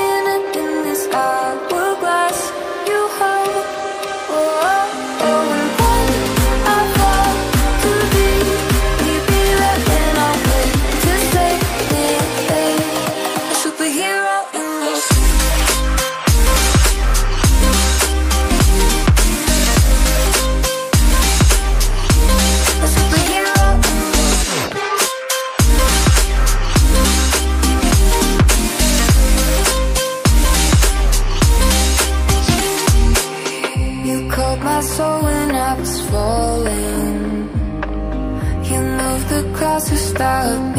minute in this hourglass you hold. Stop.